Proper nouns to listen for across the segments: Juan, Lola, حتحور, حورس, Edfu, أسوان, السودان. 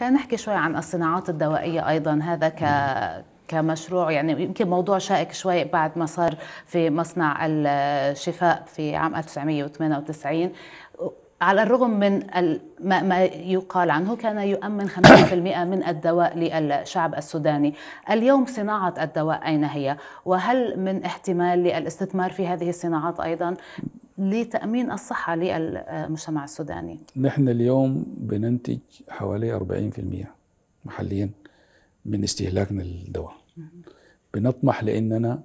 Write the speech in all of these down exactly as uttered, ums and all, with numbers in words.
خلينا نحكي شوي عن الصناعات الدوائية أيضا، هذا ك كمشروع يعني يمكن موضوع شائك شوي بعد ما صار في مصنع الشفاء في عام ألف وتسعمئة وثمانية وتسعين. على الرغم من ما يقال عنه كان يؤمن خمسين بالمئة من الدواء للشعب السوداني. اليوم صناعة الدواء أين هي؟ وهل من احتمال للاستثمار في هذه الصناعات أيضا لتأمين الصحة للمجتمع السوداني؟ نحن اليوم بننتج حوالي أربعين بالمئة محليا من استهلاكنا للدواء. بنطمح لأننا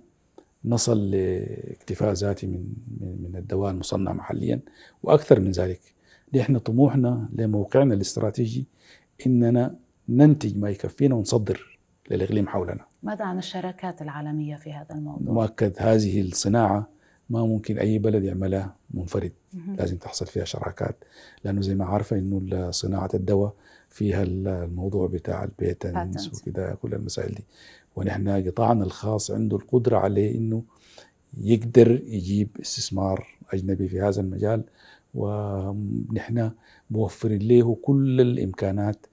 نصل لاكتفاء ذاتي من من الدواء المصنع محليا واكثر من ذلك. نحن طموحنا لموقعنا الاستراتيجي اننا ننتج ما يكفينا ونصدر للاقليم حولنا. ماذا عن الشراكات العالميه في هذا الموضوع؟ مؤكد هذه الصناعه ما ممكن اي بلد يعملها منفرد، لازم تحصل فيها شراكات، لانه زي ما عارفه انه صناعه الدواء فيها الموضوع بتاع البيتنس وكده كل المسائل دي، ونحن قطاعنا الخاص عنده القدرة عليه إنه يقدر يجيب استثمار أجنبي في هذا المجال، ونحن موفرين له كل الإمكانات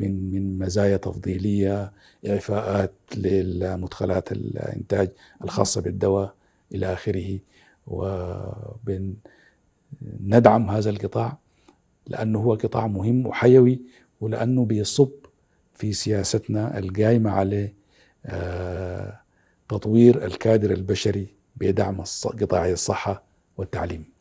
من من مزايا تفضيلية، إعفاءات للمدخلات الإنتاج الخاصة بالدواء إلى آخره، وبندعم هذا القطاع لأنه هو قطاع مهم وحيوي، ولأنه بيصب في سياستنا القائمة عليه تطوير الكادر البشري بدعم قطاعي الصحة والتعليم.